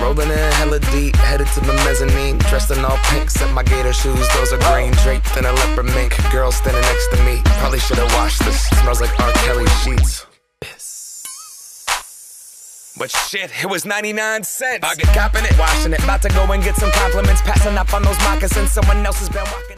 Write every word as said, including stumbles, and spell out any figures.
Rolling in hella deep, headed to the mezzanine. Dressed in all pink, except my gator shoes. Those are green, draped in a leopard mink. Girl standing next to me, probably should've washed this. Smells like R. Kelly sheets. But shit, it was ninety-nine cents. I get copping it, washing it. About to go and get some compliments. Passing up on those moccasins. Someone else has been walking.